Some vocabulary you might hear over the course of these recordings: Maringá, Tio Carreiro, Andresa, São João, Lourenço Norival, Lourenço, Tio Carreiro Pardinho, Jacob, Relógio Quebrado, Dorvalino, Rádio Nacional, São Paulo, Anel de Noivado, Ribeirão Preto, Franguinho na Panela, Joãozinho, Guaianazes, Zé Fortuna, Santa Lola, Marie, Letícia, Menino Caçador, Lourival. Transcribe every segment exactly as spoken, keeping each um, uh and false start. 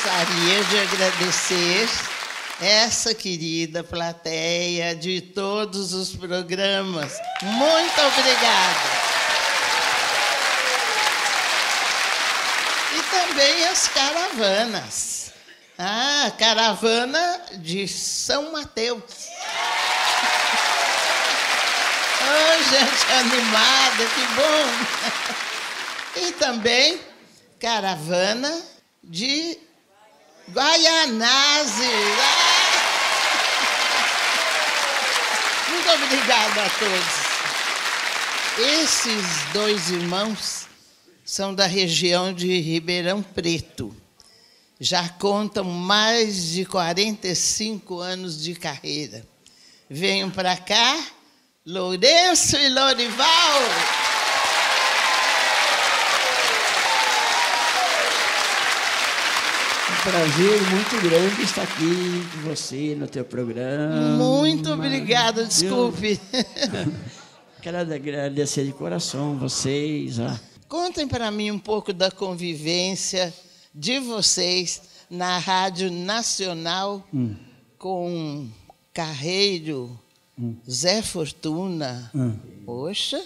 gostaria de agradecer essa querida plateia de todos os programas. Muito obrigada. E também as caravanas. Ah, caravana de São Mateus. Oh, gente animada, que bom! E também caravana de Guaianazes. Ah! Muito obrigada a todos. Esses dois irmãos são da região de Ribeirão Preto. Já contam mais de quarenta e cinco anos de carreira. Venham para cá, Lourenço e Lourival. Um prazer muito grande estar aqui com você no teu programa. Muito obrigada, desculpe. Quero agradecer de coração vocês. Ó. Contem para mim um pouco da convivência de vocês na Rádio Nacional hum. com Carreiro, hum. Zé Fortuna, hum. poxa,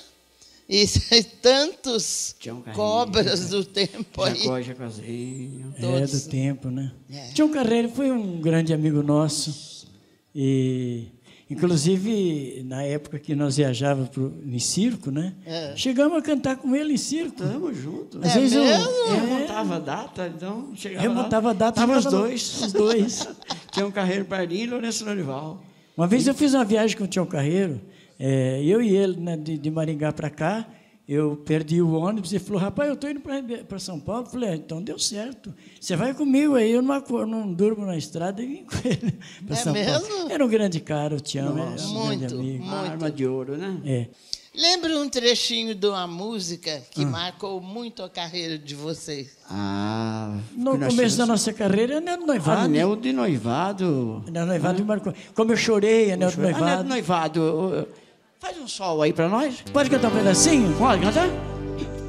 e, e tantos cobras do tempo aí. Jacob, Jacobzinho. É, do tempo, né? É. Tio Carreiro foi um grande amigo nosso. E, inclusive, na época que nós viajávamos pro, em circo, né? É. Chegamos a cantar com ele em circo. Estamos juntos. Às é vezes eu, eu remontava é. a data, então chegava remontava lá, a data. Tava os dois. Os dois. Tio Carreiro Pardinho e Lourenço Norival. Uma vez eu fiz uma viagem com o Tio Carreiro, é, eu e ele, né, de, de Maringá para cá, eu perdi o ônibus e falou, rapaz, eu estou indo para São Paulo. Eu falei, ah, então deu certo, você vai comigo aí, eu não, acordo, não durmo na estrada e vim com ele para é São mesmo? Paulo. Era um grande cara, o Tião, nossa, era um muito, grande amigo. Muito. Uma arma de ouro, né? É. Lembra um trechinho de uma música que ah. marcou muito a carreira de vocês? Ah, no começo tínhamos... da nossa carreira, Anel de Noivado. Anel de Noivado. Anel de Noivado ah. marcou. Como eu chorei, Anel de Noivado. Anel de Noivado. Faz um sol aí pra nós. Pode cantar um pedacinho? Pode cantar?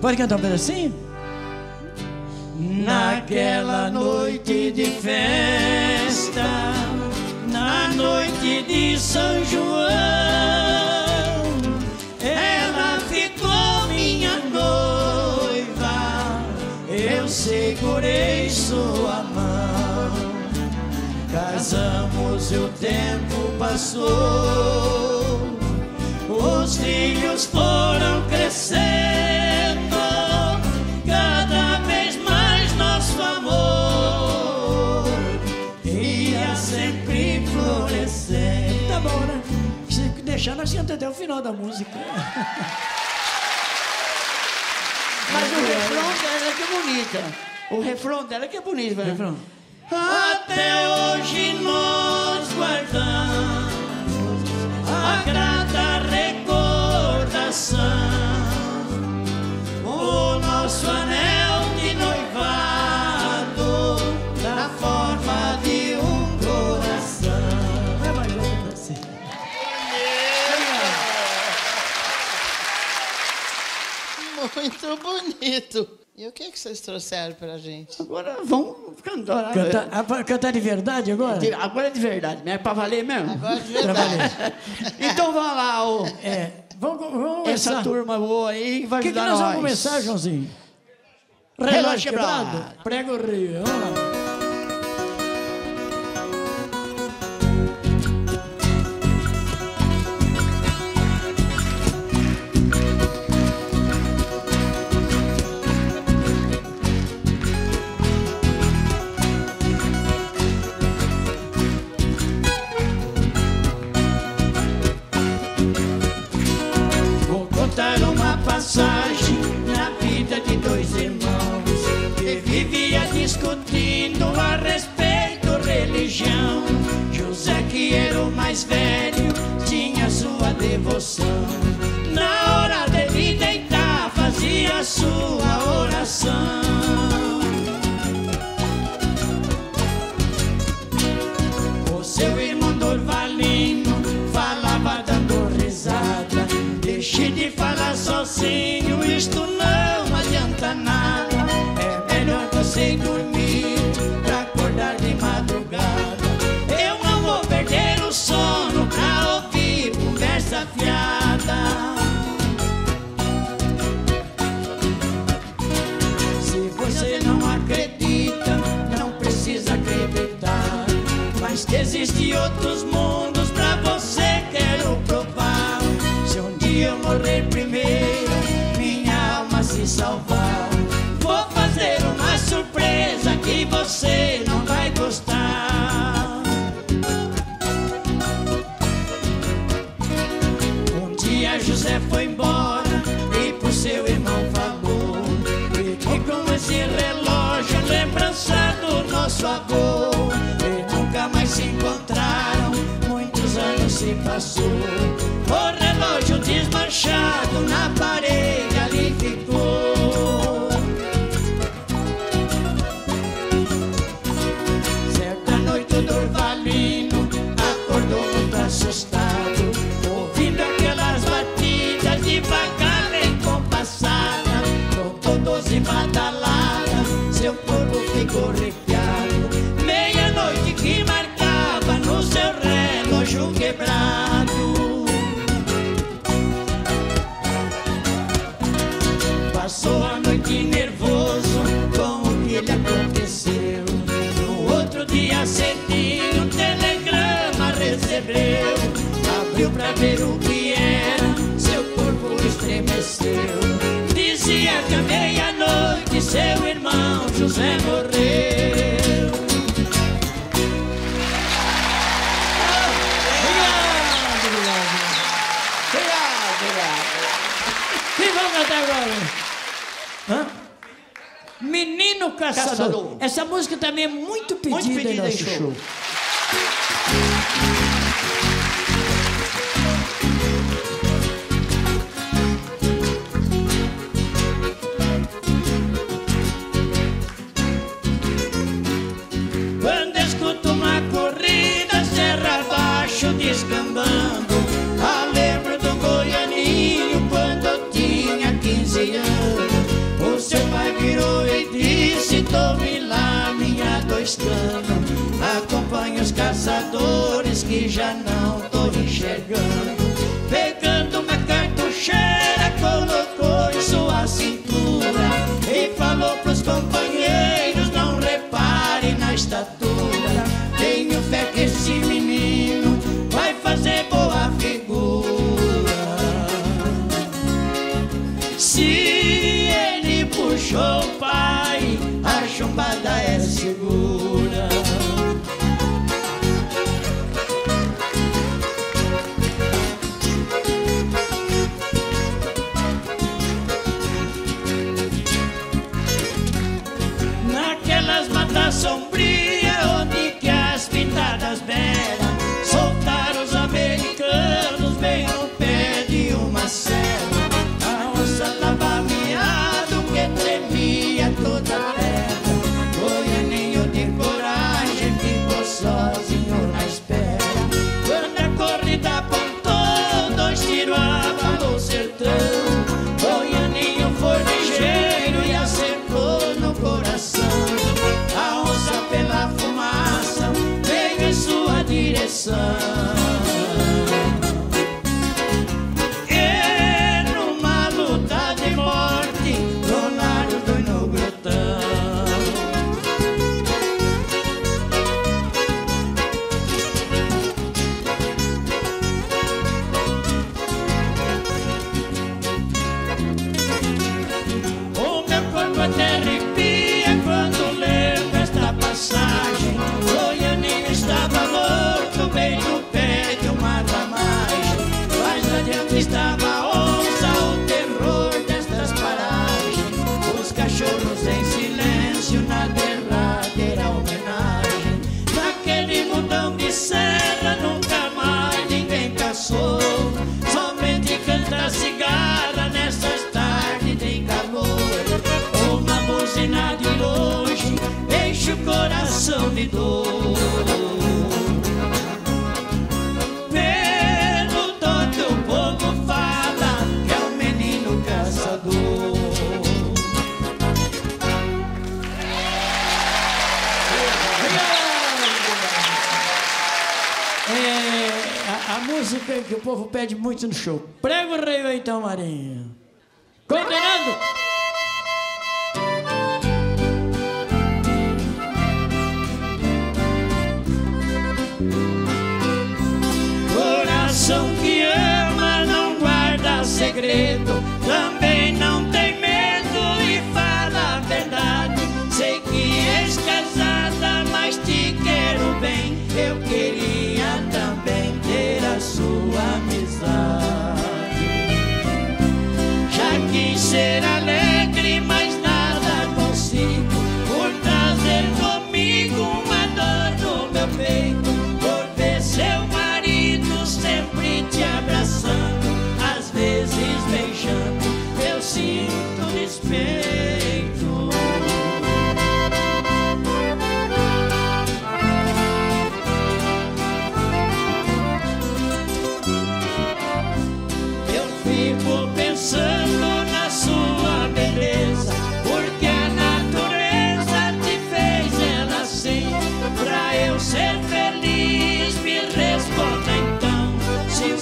Pode cantar um pedacinho? Naquela noite de festa, na noite de São João, ela ficou minha noiva, eu segurei sua mão. Casamos e o tempo passou, os filhos foram crescendo, cada vez mais nosso amor ia sempre florescer. Tá bom, né? Deixar nós cantamos até o final da música. Mas o refrão dela é que é bonita. O refrão dela é que é bonito. Até hoje nós guardamos a grata recordação, o nosso anel de noivado na forma de um coração. É mais bonito assim. Muito bonito. E o que, é que vocês trouxeram pra gente? Agora vamos cantar. Cantar, cantar de verdade agora? Agora é de verdade, mas é pra valer mesmo? Agora é de verdade. Então vai lá, ô. É, vamos, vamos essa começar. Turma boa aí vai que vai ajudar que nós. O que nós vamos começar, Joãozinho? Relógio, Relógio quebrado, quebrado. Prego rio. Vamos lá. Passagem na vida de dois irmãos que vivia discutindo a respeito da religião. José, que era o mais velho, tinha sua devoção. Na hora dele deitar, fazia sua oração. O seu irmão Dorvalino falava dando risada. Deixe de falar sozinho, isto não adianta nada. É melhor você dormir pra Zé foi embora e pro seu irmão falou que com esse relógio é lembrança do nosso avô. E nunca mais se encontraram, muitos anos se passou. O relógio desmanchado na parede ali ficou. Certa noite o Durvalino acordou muito assustado, ouvindo aquelas batidas devagar e compassada. Contou doze badaladas, seu corpo ficou arrepiado. Meia-noite que marcava no seu relógio quebrado. Passou a noite nervoso com o que lhe aconteceu. No outro dia cedinho um telegrama recebeu. Abriu pra ver o que era, seu corpo estremeceu. Dizia que à meia-noite seu irmão José morreu. Obrigado, obrigado. Obrigado, obrigado. E vamos cantar agora. Hã? Menino Caçador. Caçador. Essa música também é muito pedida, muito pedida em nosso em show. show. Quando escuto uma corrida serra abaixo descambando, ah, lembro do goianinho quando eu tinha quinze anos. Seu pai virou e disse: tome lá minha dois canos. Acompanhe os caçadores que já não tô enxergando. Pegando uma cartucheira, colocou em sua cintura e falou pros companheiros: não reparem na estatura. Tenho fé que esse menino vai fazer boa figura. Se puxou o pai, a chumbada é segura. Naquelas matas sombrias onde que as pintadas belas soltaram os americanos bem no pé de uma cela. A onça tava tremia toda terra, goianinho de coragem ficou sozinho na espera. Quando a corrida apontou, dois tiros abalou sertão. Goianinho foi ligeiro e acertou no coração. A onça pela fumaça veio em sua direção. Coração de dor, pelo todo o povo fala que é o menino caçador. É, a, a música que o povo pede muito no show. Prega o rei então, Marinho. Condenando. Coração que ama não guarda segredo, também não tem medo e fala a verdade. Sei que és casada, mas te quero bem. Eu queria também ter a sua amizade.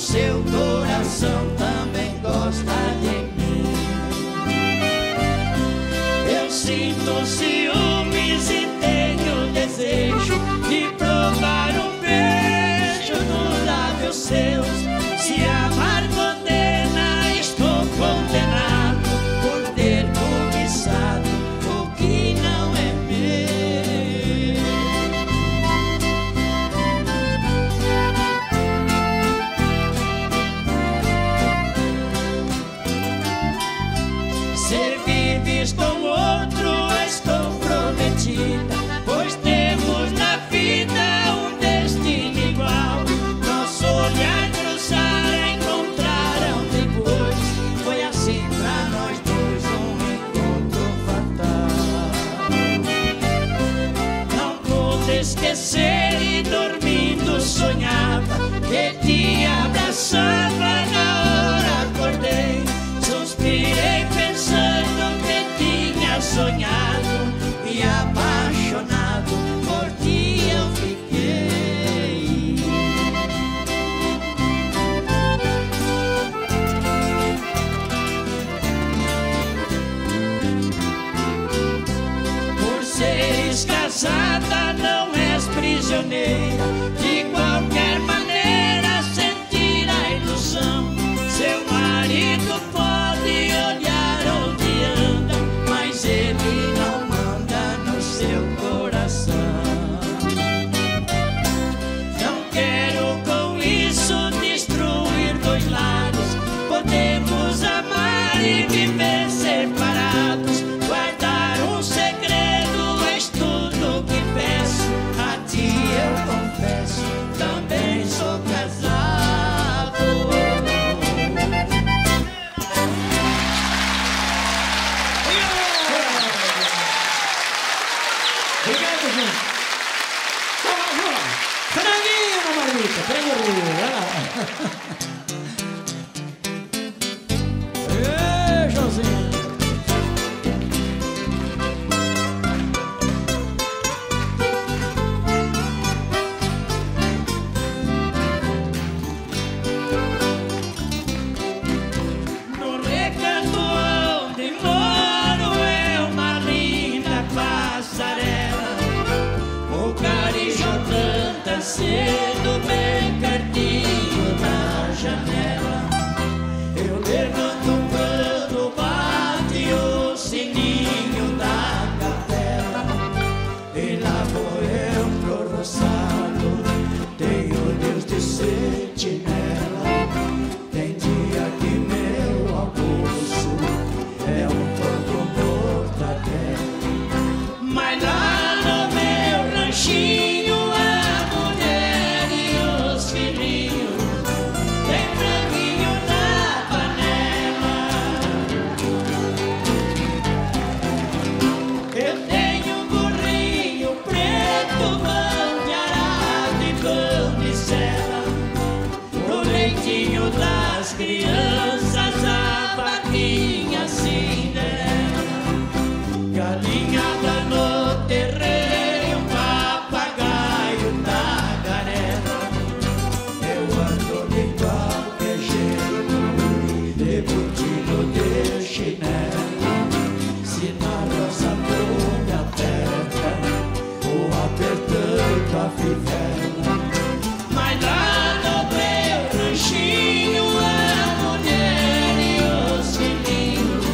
seu coração também gosta de mim. Eu sinto ciúmes e tenho desejo de provar um beijo nos lábios seus. Se amar condena, estou condenado por ter cobiçado o que não é meu. Ser vives com outro, és comprometida, pois temos na vida um destino igual. Nosso olhar encontraram depois, foi assim pra nós dois um encontro fatal. Não pude esquecer e dormindo sonhava que te abraçava. Na hora acordei, suspirei pensando que tinha sonhado e apaixonado por ti eu fiquei. Casada, não és prisioneira, de qualquer maneira sentir a ilusão. Seu marido pode olhar onde anda, mas ele não manda no seu coração. Não quero com isso destruir dois lados, podemos amar e viver separados. Guardar um segredo tudo que peço, a ti eu confesso, também sou casado. Obrigado, gente. Vamos, vamos. Franguinho na marmita, franguinho. Ei, Joãozinho. Cedo bem pertinho na janela, eu levanto um pano, bate o sininho da capela, e lá vou eu pro roçado, tenho Deus de sentinela. Tem dia que meu almoço é um pão com mortadela, mas lá no meu ranchinho das crianças, a vaquinha Cinderela, galinha no terreiro, papagaio da garela. Eu ando de qualquer jeito, de botino de chinelo, se na roça não me aperta, vou apertando a fivela. Mas lá no meu ranchinho, a mulher e os filhinhos,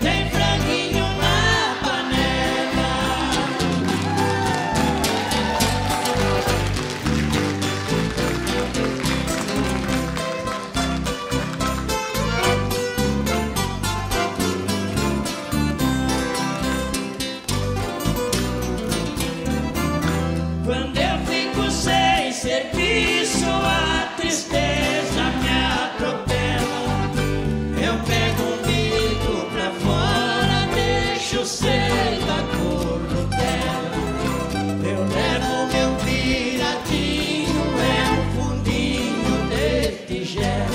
tem franguinho na panela. Quando eu fico sem ser isso, a tristeza me atropela. Eu pego um bico pra fora, deixo ser da cor dela. Eu levo meu piratinho, é um fundinho de tigela.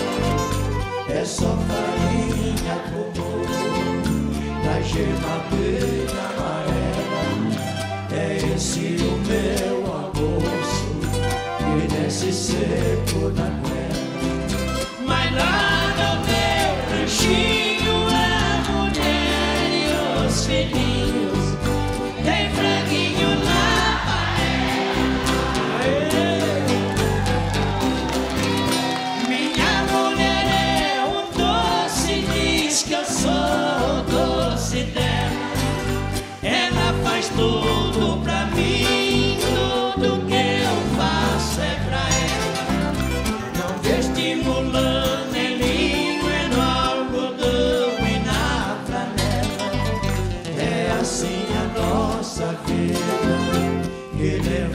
É só farinha com bolo, da gema bem amarela. É esse o meu almoço, nesse seco na guerra.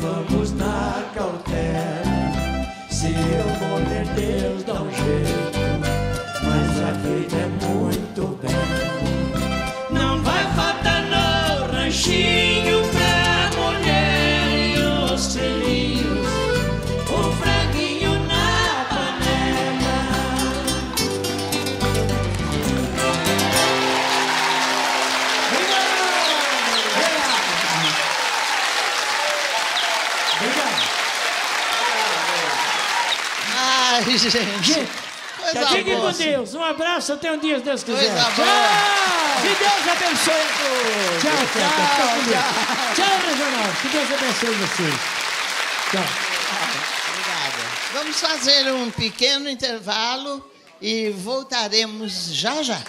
vamos na cautela. Se eu morrer, Deus dá um jeito, mas a vida é muito bela. Não vai faltar no ranchinho pra mulher e os filhinhos, o franguinho na panela. Obrigado! Ai, gente! Fiquem com Deus. Um abraço, até um dia, se Deus quiser. Tchau. Que Deus abençoe a todos. Tchau, tchau. Tchau, tchau. Tchau, Regional. Que Deus abençoe vocês. Tchau. Obrigada. Vamos fazer um pequeno intervalo e voltaremos já já.